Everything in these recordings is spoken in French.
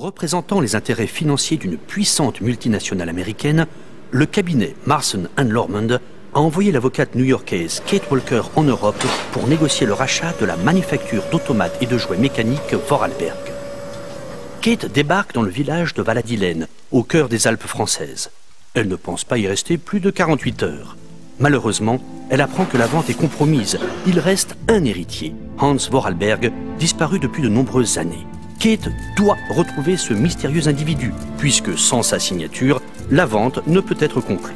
Représentant les intérêts financiers d'une puissante multinationale américaine, le cabinet Marson and Lormand a envoyé l'avocate new-yorkaise Kate Walker en Europe pour négocier le rachat de la manufacture d'automates et de jouets mécaniques Voralberg. Kate débarque dans le village de Valadilaine, au cœur des Alpes françaises. Elle ne pense pas y rester plus de 48 heures. Malheureusement, elle apprend que la vente est compromise. Il reste un héritier, Hans Voralberg, disparu depuis de nombreuses années. Kate doit retrouver ce mystérieux individu, puisque sans sa signature, la vente ne peut être conclue.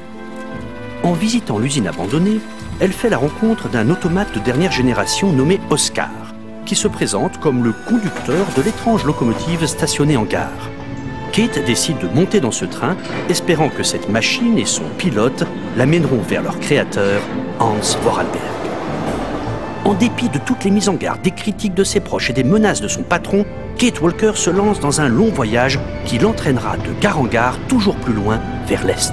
En visitant l'usine abandonnée, elle fait la rencontre d'un automate de dernière génération nommé Oscar, qui se présente comme le conducteur de l'étrange locomotive stationnée en gare. Kate décide de monter dans ce train, espérant que cette machine et son pilote la mèneront vers leur créateur, Hans Voralberg. En dépit de toutes les mises en garde, des critiques de ses proches et des menaces de son patron, Kate Walker se lance dans un long voyage qui l'entraînera de gare en gare, toujours plus loin, vers l'Est.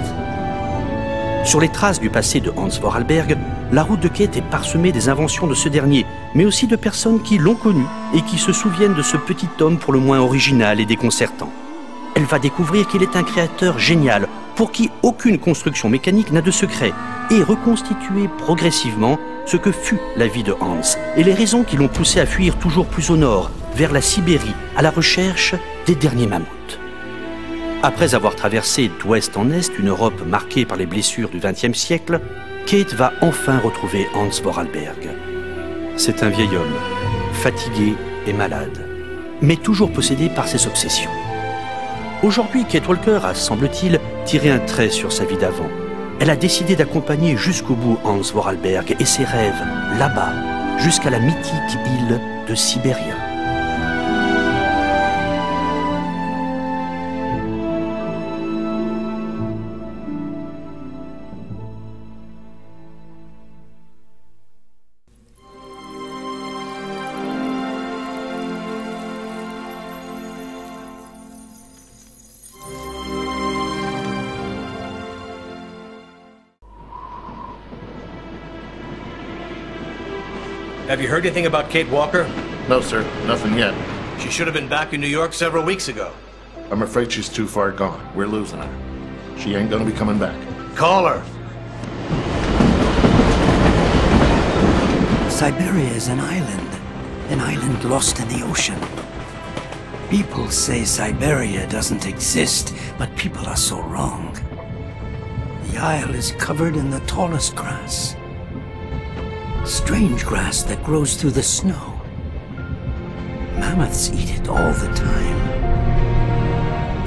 Sur les traces du passé de Hans Voralberg, la route de Kate est parsemée des inventions de ce dernier, mais aussi de personnes qui l'ont connu et qui se souviennent de ce petit homme pour le moins original et déconcertant. Elle va découvrir qu'il est un créateur génial, pour qui aucune construction mécanique n'a de secret, et reconstituer progressivement ce que fut la vie de Hans et les raisons qui l'ont poussé à fuir toujours plus au nord, vers la Sibérie, à la recherche des derniers mammouths. Après avoir traversé d'ouest en est une Europe marquée par les blessures du XXe siècle, Kate va enfin retrouver Hans Voralberg. C'est un vieil homme, fatigué et malade, mais toujours possédé par ses obsessions. Aujourd'hui, Kate Walker a, semble-t-il, tiré un trait sur sa vie d'avant. Elle a décidé d'accompagner jusqu'au bout Hans Voralberg et ses rêves, là-bas, jusqu'à la mythique île de Syberia. Have you heard anything about Kate Walker? No, sir. Nothing yet. She should have been back in New York several weeks ago. I'm afraid she's too far gone. We're losing her. She ain't gonna be coming back. Call her! Siberia is an island lost in the ocean. People say Siberia doesn't exist, but people are so wrong. The isle is covered in the tallest grass. Strange grass that grows through the snow. Mammoths eat it all the time.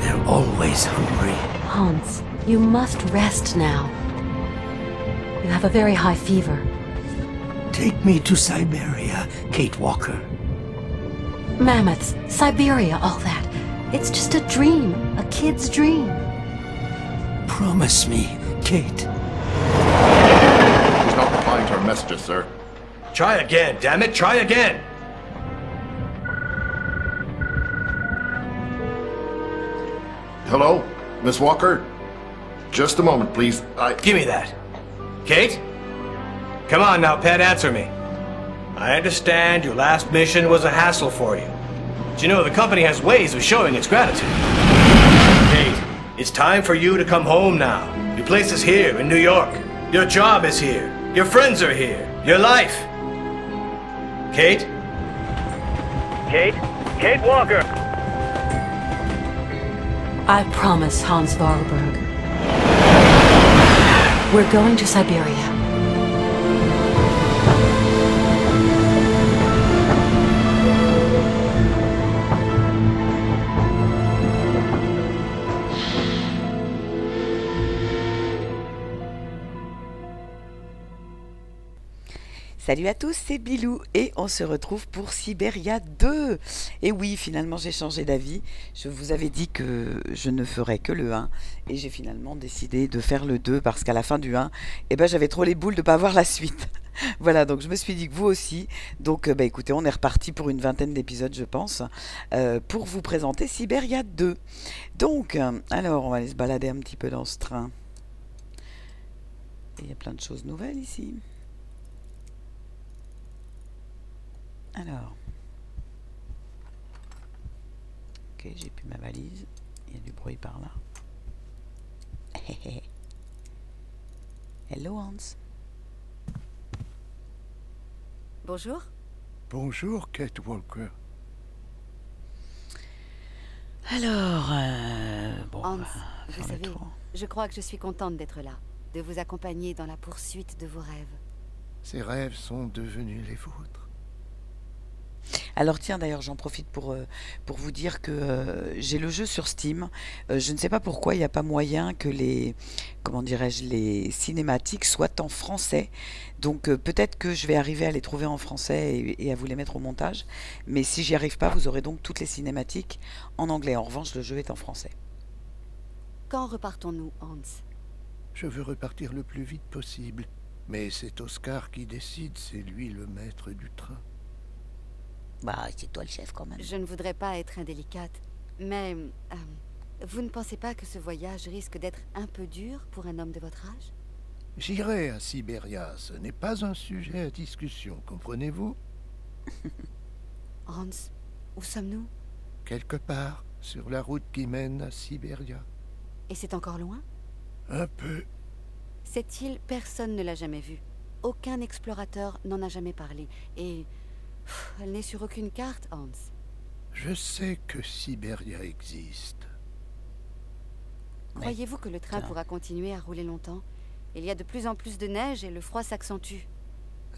They're always hungry. Hans, you must rest now. You have a very high fever. Take me to Siberia, Kate Walker. Mammoths, Siberia, all that. It's just a dream, a kid's dream. Promise me, Kate. Our messages, sir. Try again, damn it, try again! Hello? Miss Walker? Just a moment, please. Give me that. Kate? Come on now, Pat, answer me. I understand your last mission was a hassle for you. But you know, the company has ways of showing its gratitude. Kate, it's time for you to come home now. Your place is here, in New York. Your job is here. Your friends are here. Your life. Kate? Kate? Kate Walker! I promise, Hans Voralberg. We're going to Siberia. Salut à tous, c'est Bilou et on se retrouve pour Syberia 2. Et oui, finalement j'ai changé d'avis. Je vous avais dit que je ne ferais que le 1 et j'ai finalement décidé de faire le 2 parce qu'à la fin du 1, eh ben, j'avais trop les boules de ne pas voir la suite. Voilà, donc je me suis dit que vous aussi. Donc bah, écoutez, on est reparti pour une vingtaine d'épisodes, je pense, pour vous présenter Syberia 2. Donc, alors on va aller se balader un petit peu dans ce train. Il y a plein de choses nouvelles ici. Alors, Ok, j'ai plus ma valise. Il y a du bruit par là. Hello Hans. Bonjour. Bonjour Kate Walker. Alors, bon, Hans, vous savez, je crois que je suis contente d'être là, de vous accompagner dans la poursuite de vos rêves. Ces rêves sont devenus les vôtres. Alors tiens, d'ailleurs, j'en profite pour vous dire que j'ai le jeu sur Steam. Je ne sais pas pourquoi il n'y a pas moyen que les, comment dirais-je, les cinématiques soient en français. Donc peut-être que je vais arriver à les trouver en français et à vous les mettre au montage. Mais si j'y arrive pas, vous aurez donc toutes les cinématiques en anglais. En revanche, le jeu est en français. Quand repartons-nous, Hans? Je veux repartir le plus vite possible. Mais c'est Oscar qui décide, c'est lui le maître du train. Bah, c'est toi le chef quand même. Je ne voudrais pas être indélicate, mais vous ne pensez pas que ce voyage risque d'être un peu dur pour un homme de votre âge? J'irai à Syberia, ce n'est pas un sujet à discussion, comprenez-vous? Hans, où sommes-nous? Quelque part, sur la route qui mène à Syberia. Et c'est encore loin? Un peu. Cette île, personne ne l'a jamais vue. Aucun explorateur n'en a jamais parlé, et... elle n'est sur aucune carte, Hans. Je sais que Syberia existe. Croyez-vous que le train pourra continuer à rouler longtemps? Il y a de plus en plus de neige et le froid s'accentue.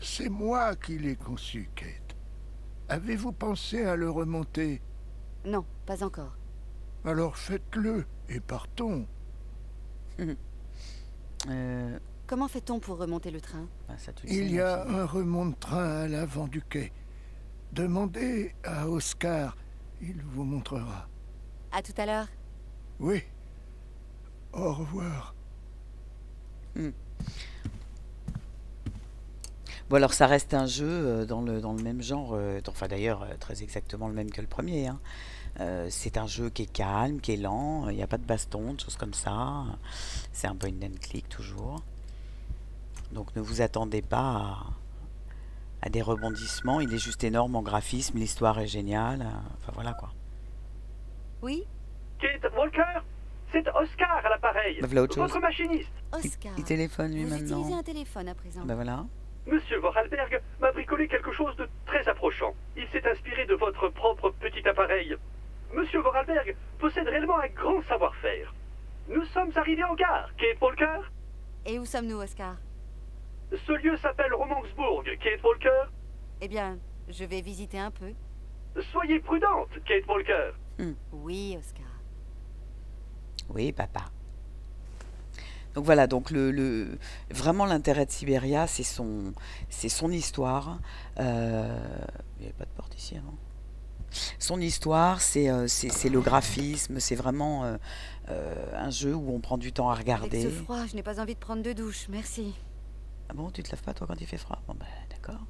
C'est moi qui l'ai conçu, Kate. Avez-vous pensé à le remonter? Non, pas encore. Alors faites-le et partons. Comment fait-on pour remonter le train? Il y a un remonte-train à l'avant du quai. Demandez à Oscar, il vous montrera. À tout à l'heure. Oui. Au revoir. Bon, alors ça reste un jeu dans le même genre, enfin d'ailleurs très exactement le même que le premier, hein. C'est un jeu qui est calme, qui est lent, il n'y a pas de baston, de choses comme ça. C'est un point and click toujours. Donc ne vous attendez pas à des rebondissements, il est juste énorme en graphisme, l'histoire est géniale, enfin voilà quoi. Oui? Kate Walker, c'est Oscar à l'appareil, votre machiniste. Oscar, il téléphone lui maintenant. Vous utilisez un téléphone à présent. Ben voilà. Monsieur Voralberg m'a bricolé quelque chose de très approchant. Il s'est inspiré de votre propre petit appareil. Monsieur Voralberg possède réellement un grand savoir-faire. Nous sommes arrivés en gare, Kate Walker. Et où sommes-nous, Oscar? Ce lieu s'appelle Romansbourg, Kate Walker. Eh bien, je vais visiter un peu. Soyez prudente, Kate Walker. Oui, Oscar. Oui, papa. Donc voilà, donc vraiment l'intérêt de Syberia, c'est son histoire. Il n'y avait pas de porte ici avant. Son histoire, c'est le graphisme, c'est vraiment un jeu où on prend du temps à regarder. Avec ce froid, je n'ai pas envie de prendre de douche, merci. Ah bon, tu te laves pas toi quand il fait froid? Bon bah d'accord.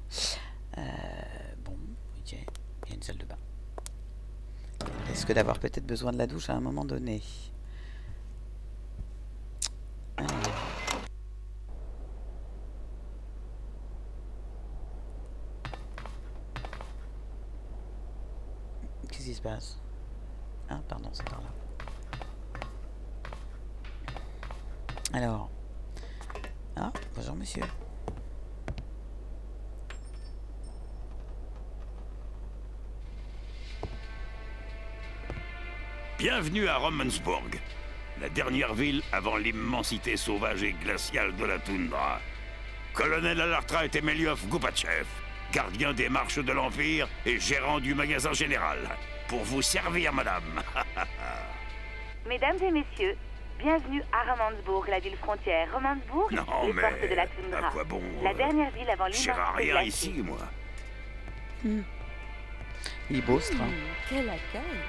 Bon, ok, il y a une salle de bain. On risque d'avoir peut-être besoin de la douche à un moment donné. Allez. Qu'est-ce qui se passe? Ah pardon, c'est par là. Alors... Ah, bonjour monsieur. Bienvenue à Romansbourg, la dernière ville avant l'immensité sauvage et glaciale de la toundra. Colonel Alartra est Emelyov Goupachev, gardien des marches de l'Empire et gérant du magasin général. Pour vous servir, madame. Mesdames et messieurs, bienvenue à Romansbourg, la ville frontière. Romansbourg, les portes de la toundra. À quoi bon, la dernière ville avant l'humain. Je rien ici, moi. Il est beau ce train. Quel accueil.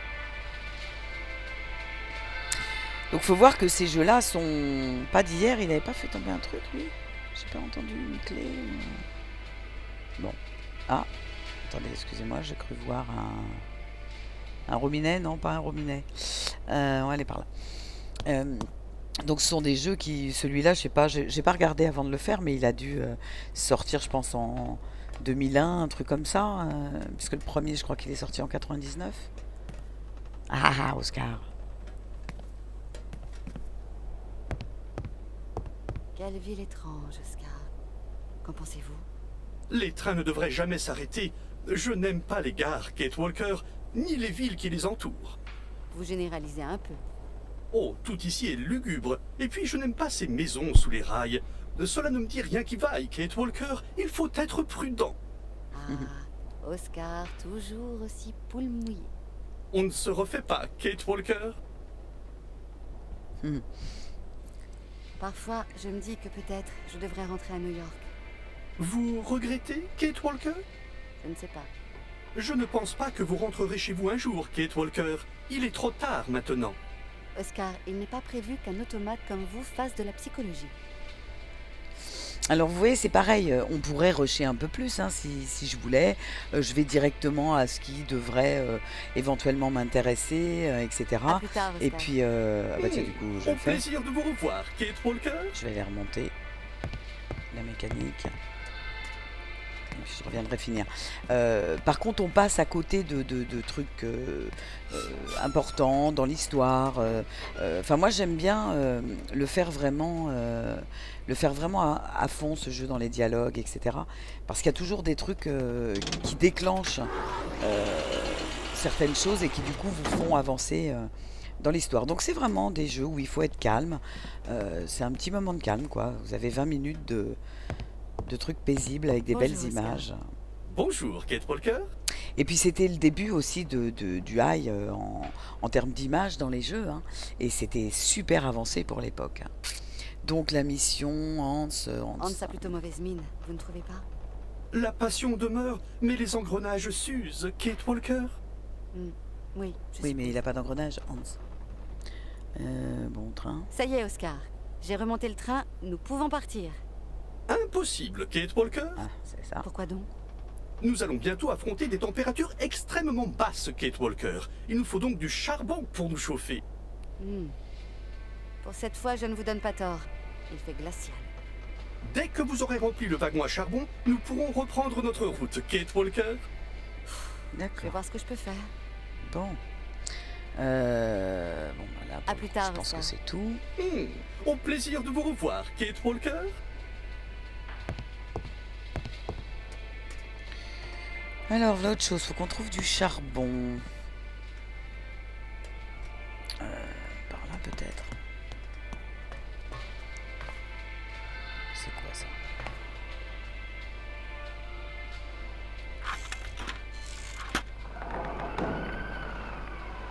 Donc faut voir que ces jeux-là sont pas d'hier. Il n'avait pas fait tomber un truc, lui. J'ai pas entendu une clé. Mais... Bon. Ah, attendez, excusez-moi, j'ai cru voir un robinet. Non, pas un robinet. On va aller par là. Donc ce sont des jeux qui, celui-là, je sais pas, j'ai pas regardé avant de le faire, mais il a dû sortir, je pense, en 2001, un truc comme ça, puisque le premier, je crois qu'il est sorti en 99. Ah, Oscar. Quelle ville étrange, Oscar. Qu'en pensez-vous? Les trains ne devraient jamais s'arrêter. Je n'aime pas les gares, Kate Walker, ni les villes qui les entourent. Vous généralisez un peu. Oh, tout ici est lugubre. Et puis, je n'aime pas ces maisons sous les rails. Cela ne me dit rien qui vaille, Kate Walker. Il faut être prudent. Ah, Oscar, toujours aussi poule mouillée. On ne se refait pas, Kate Walker. Parfois, je me dis que peut-être je devrais rentrer à New York. Vous regrettez, Kate Walker? Je ne sais pas. Je ne pense pas que vous rentrerez chez vous un jour, Kate Walker. Il est trop tard maintenant. Oscar, il n'est pas prévu qu'un automate comme vous fasse de la psychologie. Alors vous voyez, c'est pareil, on pourrait rusher un peu plus hein, si je voulais. Je vais directement à ce qui devrait éventuellement m'intéresser, etc. À plus tard, Oscar. Et puis, bah tiens, du coup, je fais. Plaisir de vous revoir, Kate Walker. Je vais aller remonter la mécanique. Je reviendrai finir. Par contre, on passe à côté de trucs importants dans l'histoire. Enfin, moi, j'aime bien le faire vraiment à fond, ce jeu dans les dialogues, etc. Parce qu'il y a toujours des trucs qui déclenchent certaines choses et qui, du coup, vous font avancer dans l'histoire. Donc, c'est vraiment des jeux où il faut être calme. C'est un petit moment de calme, quoi. Vous avez 20 minutes de trucs paisibles avec des belles images. Bonjour, Kate Walker. Et puis c'était le début aussi du high en termes d'images dans les jeux. Hein. Et c'était super avancé pour l'époque. Donc la mission, Hans a plutôt mauvaise mine, vous ne trouvez pas? La passion demeure, mais les engrenages s'usent, Kate Walker. Oui, mais il n'a pas d'engrenage, Hans. Bon train. Ça y est, Oscar. J'ai remonté le train, nous pouvons partir. Impossible, Kate Walker. Ah, c'est ça. Pourquoi donc? Nous allons bientôt affronter des températures extrêmement basses, Kate Walker. Il nous faut donc du charbon pour nous chauffer. Pour cette fois, je ne vous donne pas tort. Il fait glacial. Dès que vous aurez rempli le wagon à charbon, nous pourrons reprendre notre route, Kate Walker. D'accord. Je vais voir ce que je peux faire. Bon. Bon, voilà. À plus tard. Je pense que c'est tout. Au plaisir de vous revoir, Kate Walker. Alors, l'autre chose, faut qu'on trouve du charbon. Par là, peut-être. C'est quoi, ça?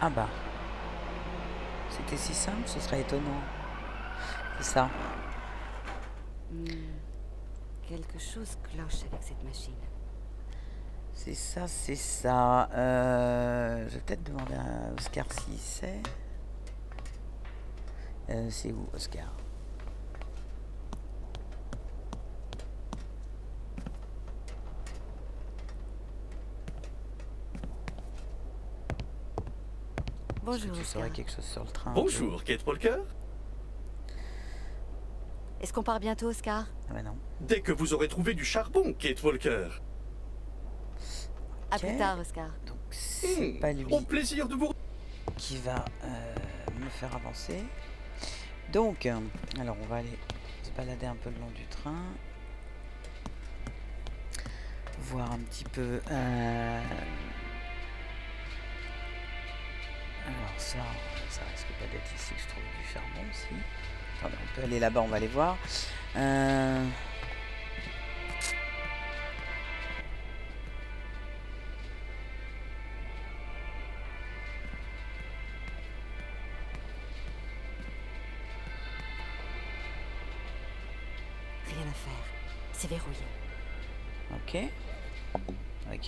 Ah bah. C'était si simple, ce serait étonnant. C'est ça. Quelque chose cloche avec cette machine. C'est ça, c'est ça. Je vais peut-être demander à Oscar s'il sait. C'est où, Oscar? Bonjour. Tu saurais quelque chose sur le train? Bonjour, Kate Walker. Est-ce qu'on part bientôt, Oscar? Ah bah non. Dès que vous aurez trouvé du charbon, Kate Walker. Okay. À plus tard, Oscar. Donc, c'est pas lui qui va me faire avancer. Donc, alors on va aller se balader un peu le long du train. Voir un petit peu... Alors ça risque pas d'être ici que je trouve du charbon aussi. Attendez, on peut aller là-bas, on va aller voir.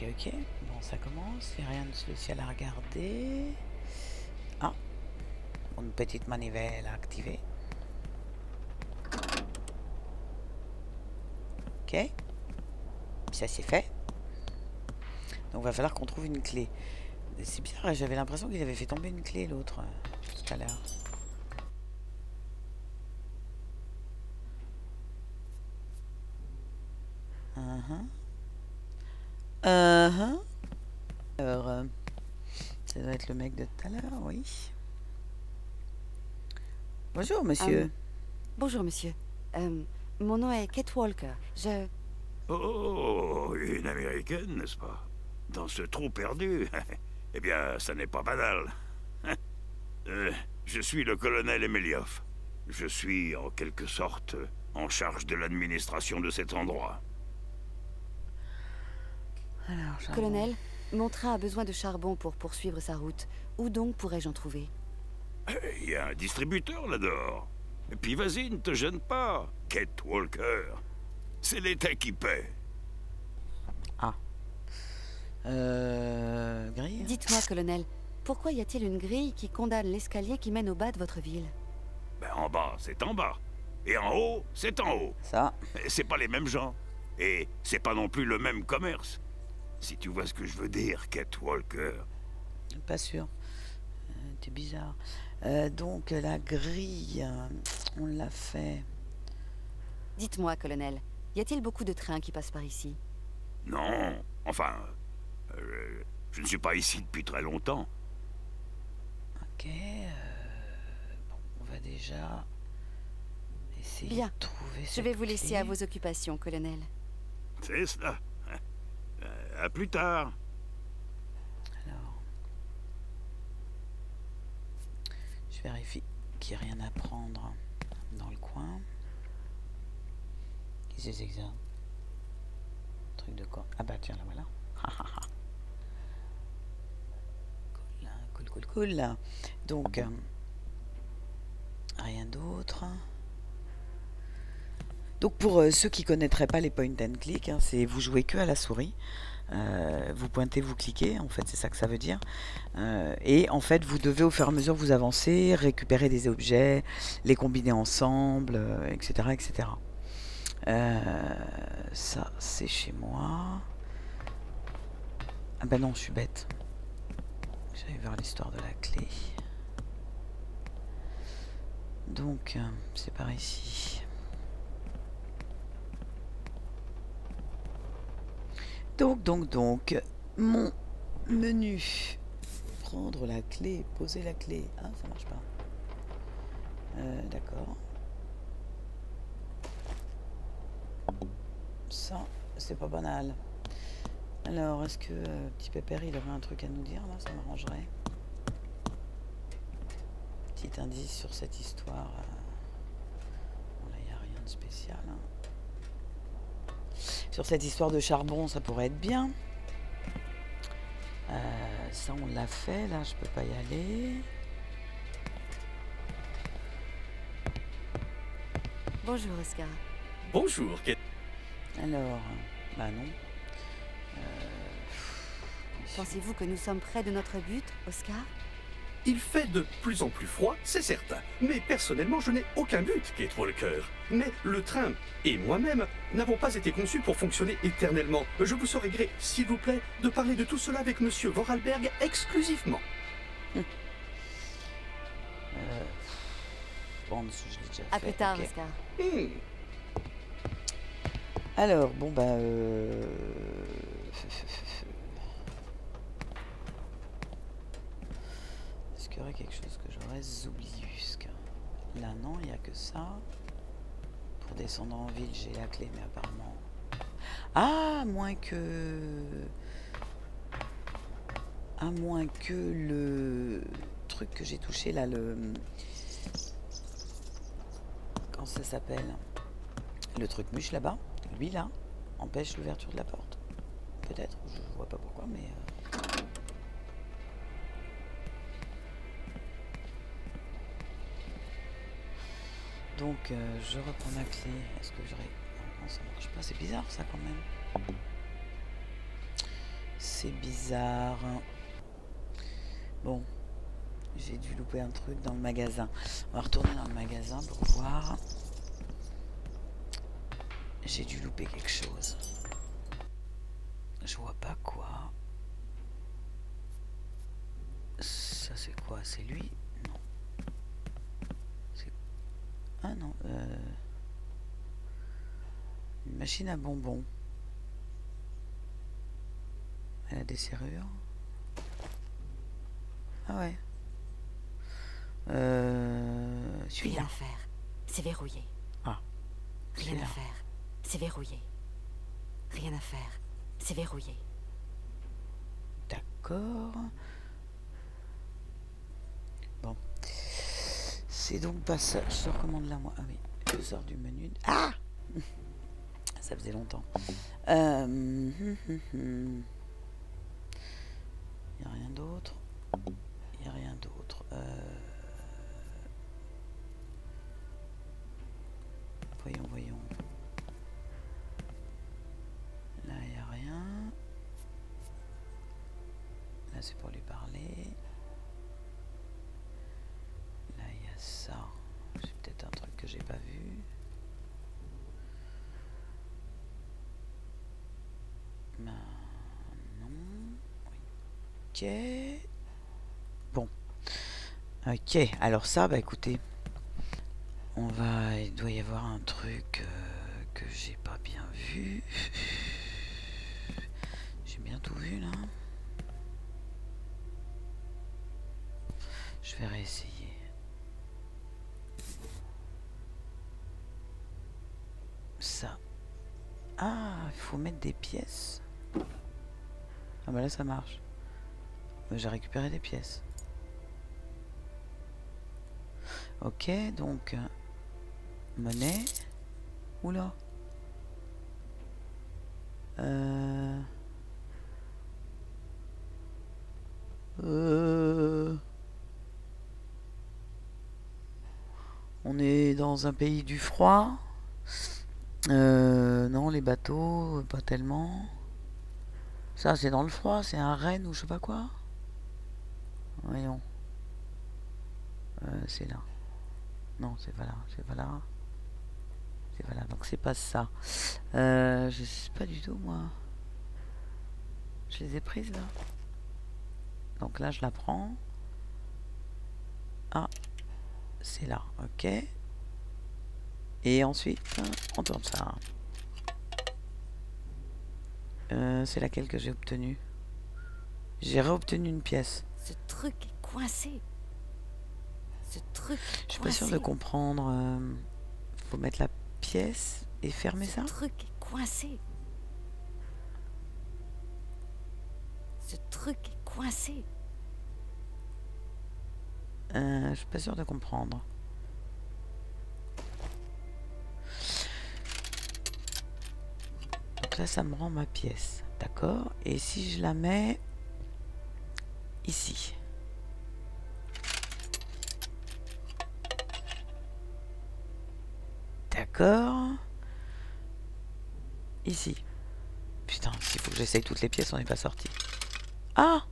Ok, bon ça commence, il n'y a rien de spécial à regarder. Ah, une petite manivelle à activer. Ok, ça c'est fait. Donc il va falloir qu'on trouve une clé. C'est bizarre, j'avais l'impression qu'il avait fait tomber une clé l'autre tout à l'heure. Ça doit être le mec de tout à l'heure, oui. Bonjour, monsieur. Bonjour, monsieur. Mon nom est Kate Walker. Je... Oh, une américaine, n'est-ce pas? Dans ce trou perdu. Eh bien, ça n'est pas banal. Je suis le colonel Emelyov. Je suis, en quelque sorte, en charge de l'administration de cet endroit. Alors, colonel, mon train a besoin de charbon pour poursuivre sa route. Où donc pourrais-je en trouver? Il y a un distributeur là-dehors. Et puis vas-y, ne te gêne pas, Kate Walker. C'est l'État qui paie. Ah. Grille. Dites-moi, colonel, pourquoi y a-t-il une grille qui condamne l'escalier qui mène au bas de votre ville? Ben, en bas, c'est en bas. Et en haut, c'est en haut. Ça. C'est pas les mêmes gens. Et c'est pas non plus le même commerce. Si tu vois ce que je veux dire, Kate Walker. Pas sûr. T'es bizarre. Donc, la grille, on l'a fait. Dites-moi, colonel, y a-t-il beaucoup de trains qui passent par ici? Non, enfin, je ne suis pas ici depuis très longtemps. Ok, bon, on va déjà essayer de trouver ça. Je vais vous laisser à vos occupations, colonel. C'est cela. À plus tard. Alors, je vérifie qu'il n'y a rien à prendre dans le coin. C'est zigzag. Truc de quoi? Ah bah tiens, là voilà. Cool, cool, cool, cool. Donc, rien d'autre. Donc pour ceux qui ne connaîtraient pas les point and click, hein, c'est vous jouez que à la souris. Vous pointez, vous cliquez, en fait c'est ça que ça veut dire. Et en fait vous devez au fur et à mesure vous avancer, récupérer des objets, les combiner ensemble, etc. etc. Ça c'est chez moi. Ah bah non, je suis bête. J'allais voir l'histoire de la clé. Donc c'est par ici. Donc mon menu. Prendre la clé, poser la clé. Ah, ça marche pas. D'accord. Ça, c'est pas banal. Alors, est-ce que petit pépère, il aurait un truc à nous dire là? Ça m'arrangerait. Petit indice sur cette histoire. Bon, là, il n'y a rien de spécial. Hein. Sur cette histoire de charbon, ça pourrait être bien. Ça, on l'a fait. Là, je peux pas y aller. Bonjour, Oscar. Bonjour, Kate. Alors, bah non. Pensez-vous que nous sommes près de notre but, Oscar? Il fait de plus en plus froid, c'est certain. Mais personnellement, je n'ai aucun but, Kate Walker. Mais le train et moi-même n'avons pas été conçus pour fonctionner éternellement. Je vous saurais gré, s'il vous plaît, de parler de tout cela avec Monsieur Voralberg exclusivement. Bon, je l'ai déjà fait. À plus tard, okay. Oscar. Alors, bon, bah... Est-ce qu'il y aurait quelque chose que j'aurais oublié? Là, non, il n'y a que ça. Pour descendre en ville, j'ai la clé, mais apparemment... Ah, moins que... À moins que le truc que j'ai touché, là, le... Comment ça s'appelle? Le truc mouche, là-bas. Lui là empêche l'ouverture de la porte. Peut-être, je vois pas pourquoi, mais. Donc je reprends ma clé. Est-ce que j'aurais. Non, ça marche pas, c'est bizarre ça quand même. C'est bizarre. Bon, j'ai dû louper un truc dans le magasin. On va retourner dans le magasin pour voir. J'ai dû louper quelque chose. Je vois pas quoi. Ça c'est quoi? C'est lui? Non. Ah non. Une machine à bonbons. Elle a des serrures. Ah ouais. Celui-là. Rien faire, c'est verrouillé. Ah. Rien à faire, c'est verrouillé. Rien à faire, c'est verrouillé. D'accord. Bon. C'est donc pas ça. Je te recommande là, moi. Ah oui, je sors du menu. Ah! Ça faisait longtemps. Il n'y a rien d'autre. Il n'y a rien d'autre. Voyons, voyons. Là, il n'y a rien. Là, c'est pour lui parler. Là, il y a ça. C'est peut-être un truc que j'ai pas vu. Ben, non. Ok. Bon. Ok. Alors ça, bah écoutez, on va. Il doit y avoir un truc que j'ai pas bien vu. J'ai bien tout vu là. Je vais réessayer. Ça. Ah, il faut mettre des pièces. Ah bah là ça marche. J'ai récupéré des pièces. Ok, donc... Monnaie. Oula. On est dans un pays du froid. Non, les bateaux, pas tellement. Ça, c'est dans le froid, c'est un renne ou je sais pas quoi. Voyons. C'est là. Non, c'est pas là, c'est pas là. C'est pas là, donc c'est pas ça. Je sais pas du tout, moi. Je les ai prises, là. Donc là, je la prends. Ah, c'est là, ok. Et ensuite, on tourne ça. C'est laquelle que j'ai obtenue? J'ai réobtenu une pièce. Ce truc est coincé. Ce truc est coincé. Je suis pas sûre de comprendre. Faut mettre la pièce et fermer ça. Ce truc est coincé. Ce truc est coincé. Je suis pas sûre de comprendre. Là, ça me rend ma pièce, d'accord? Et si je la mets ici, d'accord? Ici. Putain, s'il faut que j'essaye toutes les pièces, on n'est pas sorti. Ah,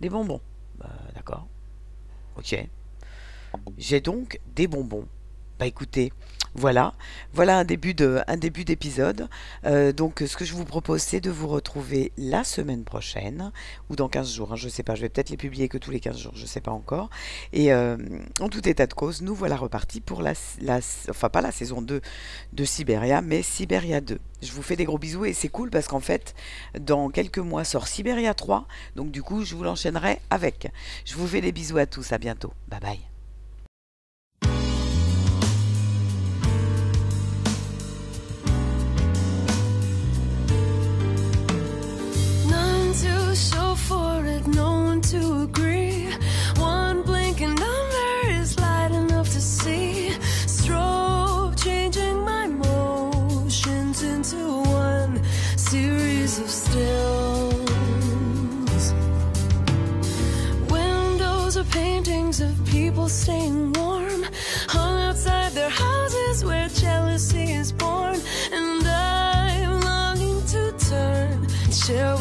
des bonbons. Bah, d'accord. Ok. J'ai donc des bonbons. Bah écoutez, voilà, voilà un début d'épisode. Donc ce que je vous propose, c'est de vous retrouver la semaine prochaine, ou dans 15 jours, hein, je sais pas, je vais peut-être les publier que tous les 15 jours, je sais pas encore. Et en tout état de cause, nous voilà repartis pour enfin pas la saison 2 de Syberia, mais Syberia II. Je vous fais des gros bisous et c'est cool parce qu'en fait, dans quelques mois sort Syberia III, donc du coup je vous l'enchaînerai avec. Je vous fais des bisous à tous, à bientôt, bye bye. So for it, no one to agree. One blinking number is light enough to see. Strobe changing my motions into one series of stills. Windows are paintings of people staying warm, hung outside their houses where jealousy is born. And I'm longing to turn, share